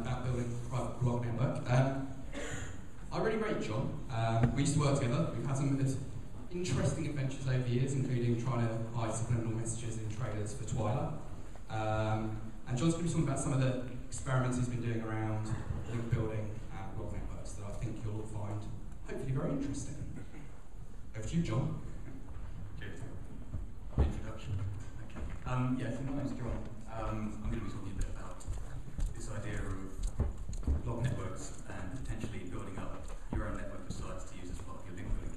that building quite a lot of network. I really rate John. We used to work together. We've had some interesting adventures over the years, including trying to hide subliminal messages in trailers for Twilight. And John's going to be talking about some of the experiments he's been doing around link building and world networks that I think you'll all find hopefully very interesting. Over to you, John. Okay. Introduction. Okay. So my name's John. I'm going to be talking a bit about this idea of block networks and potentially building up your own network of sites to use as part of your link building.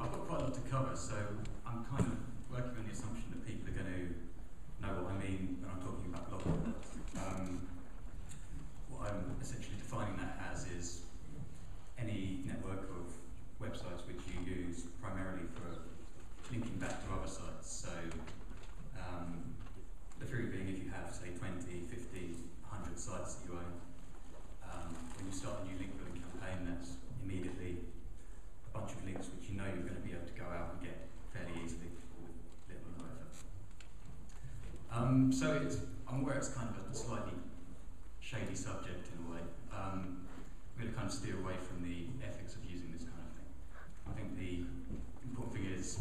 I've got quite a lot to cover, so I'm kind of working on the assumption that people are going to know what I mean when I'm talking about block networks. What I'm essentially defining that as is any network of websites which you use primarily for linking back to other sites. So the theory being, if you have, say, 20, 50, 100 sites that you own, when you start a new link building campaign, that's immediately a bunch of links which you know you're going to be able to go out and get fairly easily with little or no effort. So I'm aware it's kind of a slightly shady subject in a way. I'm going to kind of steer away from the ethics of using this kind of thing. I think the important thing is,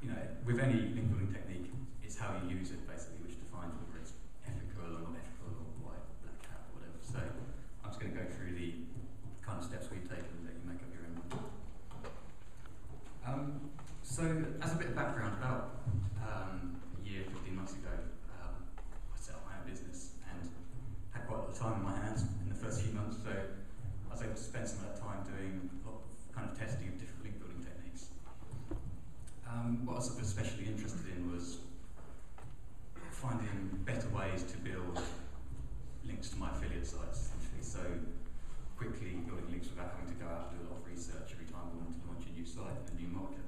you know, with any link building technique, it's how you use it basically which defines whether it's ethical or not ethical or white, black hat or whatever. So I'm just going to go through the kind of steps we've taken and let you make up your own mind. So as a bit of background, about a year, 15 months ago, I set up my own business and had quite a lot of time in my hands in the first few months, so I was able to spend some of that time doing a lot of kind of testing of different link building techniques. What I was especially interested in was finding better ways to build links to my affiliate sites, essentially. So quickly building links without having to go out and do a lot of research every time we wanted to launch a new site and a new market.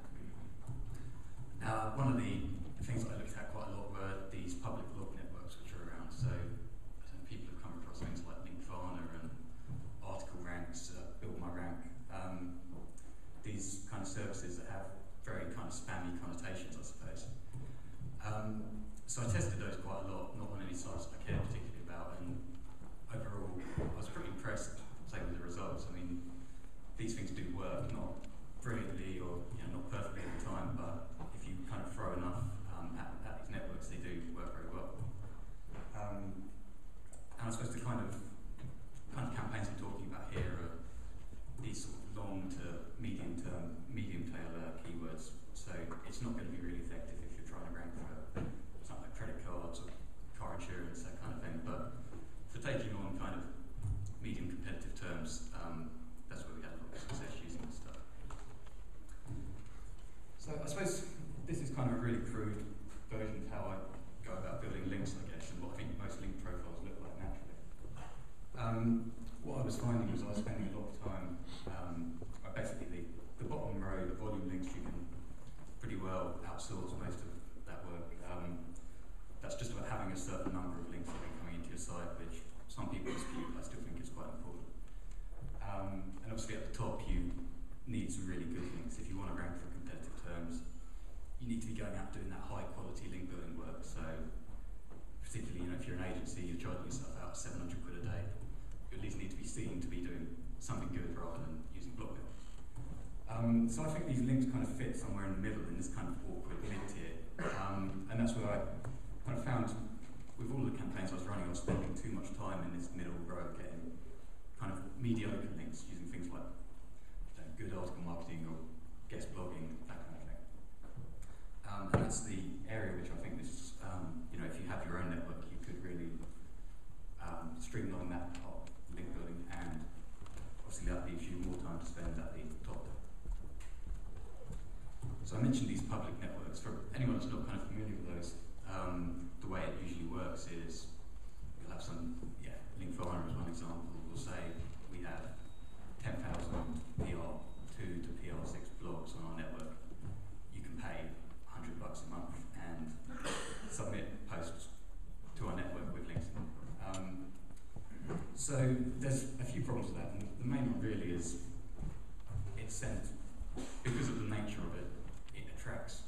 One of the things that I looked at quite a lot were these public blog networks which are around. So people have come across things like Linkvana and Article Ranks, Build My Rank, these kind of services that have very kind of spammy connotations, I suppose. So I tested those quite a lot, not on any sites I cared particularly about, and overall I was pretty impressed, say, with the results. I mean, these things do work, not brilliantly or, you know, not perfectly all the time, but if you kind of throw enough at these networks, they do work very well. And I suppose the kind of campaigns I'm talking about here are these sort of long to medium term, medium tail keywords. So it's not going to be really effective if you're trying to rank for something like credit cards or car insurance, that kind of thing. But for taking on kind of medium competitive terms, that's where we had a lot of success using this stuff. So I suppose this is kind of a really crude version of how I go about building links, I guess, and what I think most link profiles look like naturally. What I was finding was I was spending a lot of time, basically the bottom row, the volume links, you can pretty well outsource most of that work. That's just about having a certain number of links that are coming into your site, which some people dispute, but I still think is quite important. And obviously at the top, you need some really good links. If you want to rank for competitive terms, you need to be going out doing that high quality link building work. So particularly, you know, if you're an agency, you're charging yourself out 700 quid a day, you at least need to be seen to be doing something good rather than using blog building. So I think these links kind of fit somewhere in the middle in this kind of awkward mid-tier. And that's where I kind of found with all the campaigns I was running, I was spending too much time in this middle row getting kind of mediocre links using things like, you know, good article marketing or guest blogging, that kind of thing. And that's the area which I think this, you know, if you have your own network, you could really streamline that top link building, and obviously that leaves you more time to spend at the top. So I mentioned these public networks. For anyone that's not kind of familiar with those, the way it usually works is you'll have some, Linkvana as one example, we'll say we have 10,000 PR2 to PR6 blogs on our network. You can pay $100 a month and submit posts to our network with links. So there's a few problems with that, and the main one really is it's sent, because of the nature of it, it attracts